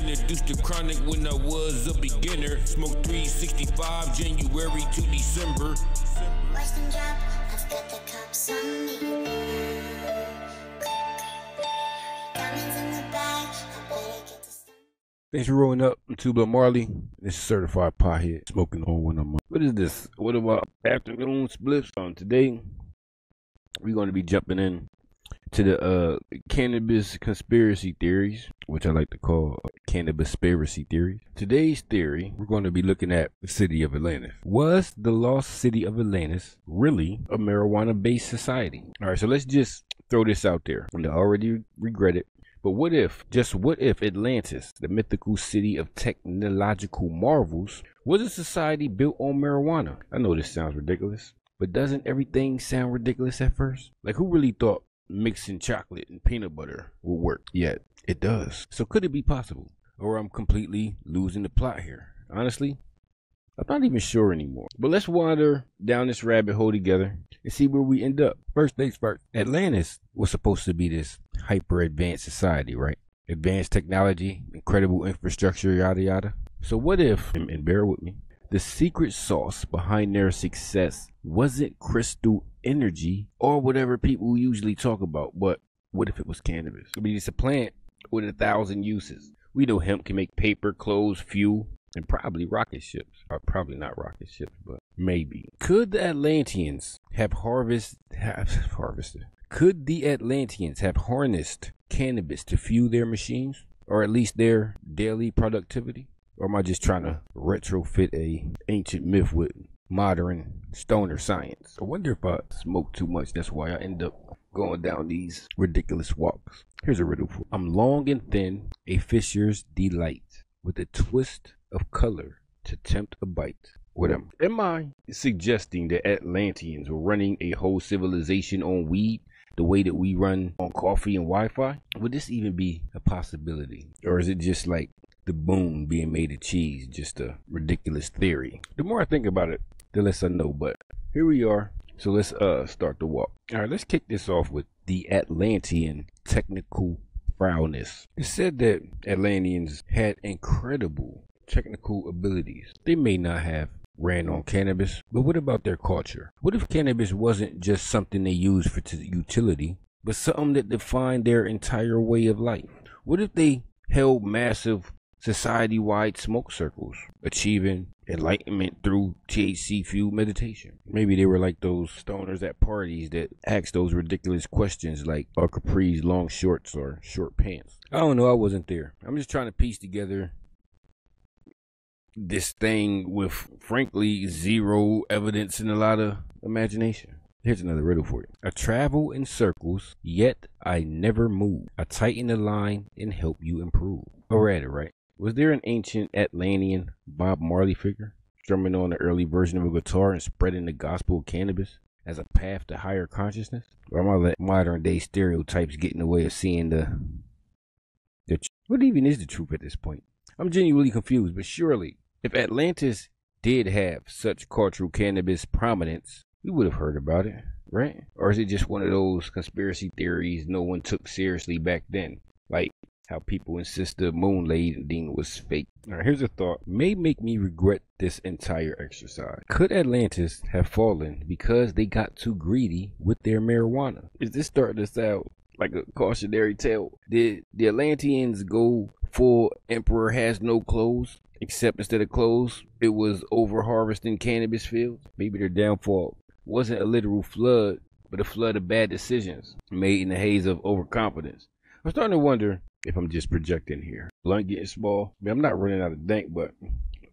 Introduced to chronic when I was a beginner. Smoked 365 January to December. Watch them drop, I've got the cops on me. Diamonds in the bag, I better get this. Thanks for rolling up with TwoBlunt Marley. This is Certified Pothead, smoking on one of my. What is this? What about afternoon splits? On today, we're going to be jumping in to the cannabis conspiracy theories, which I like to call cannabispiracy theories. Today's theory, we're going to be looking at the city of Atlantis. Was the lost city of Atlantis really a marijuana-based society? All right, so let's just throw this out there. I already regret it. But what if, just what if Atlantis, the mythical city of technological marvels, was a society built on marijuana? I know this sounds ridiculous, but doesn't everything sound ridiculous at first? Like, who really thought mixing chocolate and peanut butter will work? Yet it does. So could it be possible, or I'm completely losing the plot here? Honestly, I'm not even sure anymore, but let's wander down this rabbit hole together and see where we end up. First things first, Atlantis was supposed to be this hyper advanced society, right? Advanced technology, incredible infrastructure, yada yada. So what if, and bear with me, the secret sauce behind their success wasn't crystal energy or whatever people usually talk about, but what if it was cannabis? I mean, it's a plant with 1,000 uses. We know hemp can make paper, clothes, fuel, and probably rocket ships. Or probably not rocket ships, but maybe. Could the Atlanteans have harnessed cannabis to fuel their machines, or at least their daily productivity? Or am I just trying to retrofit an ancient myth with modern stoner science? I wonder if I smoke too much. That's why I end up going down these ridiculous walks. Here's a riddle for you. I'm long and thin, a fisher's delight, with a twist of color to tempt a bite. What am I suggesting that Atlanteans were running a whole civilization on weed, the way that we run on coffee and Wi-Fi? Would this even be a possibility? Or is it just like the boom being made of cheese, just a ridiculous theory? The more I think about it, the less I know, but here we are. So let's start the walk. All right, let's kick this off with the Atlantean technical prowess. It's said that Atlanteans had incredible technical abilities. They may not have ran on cannabis, but what about their culture? What if cannabis wasn't just something they used for utility, but something that defined their entire way of life? What if they held massive society-wide smoke circles, achieving enlightenment through THC-fueled meditation? Maybe they were like those stoners at parties that asked those ridiculous questions like, are capris long shorts or short pants? I don't know, I wasn't there. I'm just trying to piece together this thing with, frankly, zero evidence and a lot of imagination. Here's another riddle for you. I travel in circles, yet I never move. I tighten the line and help you improve. Or at it, right? Was there an ancient Atlantean Bob Marley figure strumming on an early version of a guitar and spreading the gospel of cannabis as a path to higher consciousness? Or am I letting modern day stereotypes get in the way of seeing the what even is the truth at this point? I'm genuinely confused, but surely if Atlantis did have such cultural cannabis prominence, we would have heard about it, right? Or is it just one of those conspiracy theories no one took seriously back then? Like how people insist the moon landing was fake. All right, here's a thought. May make me regret this entire exercise. Could Atlantis have fallen because they got too greedy with their marijuana? Is this starting to sound like a cautionary tale? Did the Atlanteans go full emperor has no clothes? Except instead of clothes, it was over harvesting cannabis fields? Maybe their downfall wasn't a literal flood, but a flood of bad decisions made in the haze of overconfidence. I'm starting to wonder if I'm just projecting here. Blunt getting small. I mean, I'm not running out of dank, but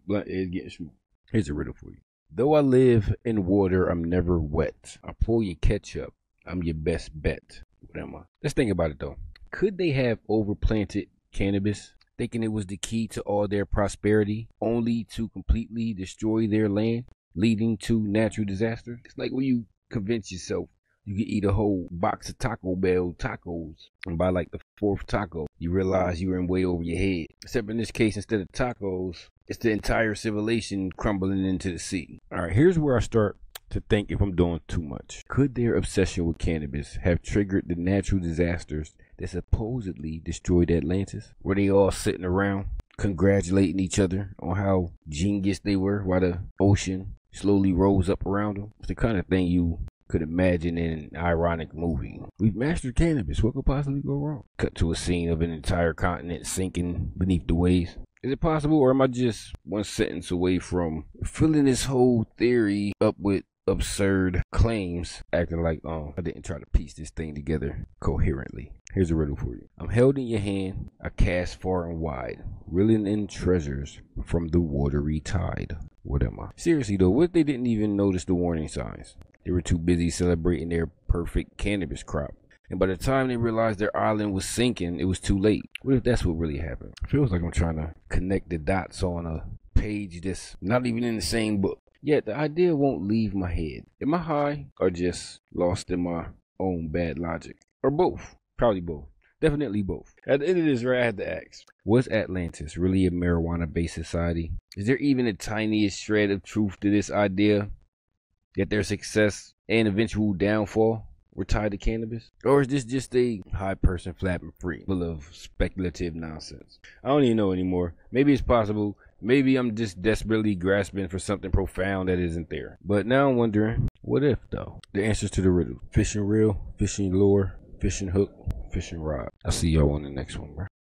blunt is getting small. Here's a riddle for you. Though I live in water, I'm never wet. I pull your ketchup. I'm your best bet. What am I? Let's think about it, though. Could they have overplanted cannabis, thinking it was the key to all their prosperity, only to completely destroy their land, leading to natural disaster? It's like when you convince yourself you can eat a whole box of Taco Bell tacos, and by like the fourth taco, you realize you were in way over your head. Except in this case, instead of tacos, it's the entire civilization crumbling into the sea. All right, here's where I start to think if I'm doing too much. Could their obsession with cannabis have triggered the natural disasters that supposedly destroyed Atlantis, where they all sitting around congratulating each other on how genius they were while the ocean slowly rose up around them. It's the kind of thing you could imagine in an ironic movie. We've mastered cannabis. What could possibly go wrong? Cut to a scene of an entire continent sinking beneath the waves. Is it possible, or am I just one sentence away from filling this whole theory up with absurd claims, acting like I didn't try to piece this thing together coherently? Here's a riddle for you. I'm held in your hand, I cast far and wide, reeling in treasures from the watery tide. What am I? Seriously though, what if they didn't even notice the warning signs? They were too busy celebrating their perfect cannabis crop, and by the time they realized their island was sinking, it was too late. What if that's what really happened? Feels like I'm trying to connect the dots on a page that's not even in the same book. Yet the idea won't leave my head. Am I high or just lost in my own bad logic? Or both? Probably both. Definitely both. At the end of this, I had to ask, was Atlantis really a marijuana-based society? Is there even the tiniest shred of truth to this idea that their success and eventual downfall were tied to cannabis? Or is this just a high person flapping free, full of speculative nonsense? I don't even know anymore. Maybe it's possible. Maybe I'm just desperately grasping for something profound that isn't there. But now I'm wondering, what if though? The answers to the riddle. Fishing reel, fishing lure, fishing hook, fishing rod. I'll see y'all on the next one, bro.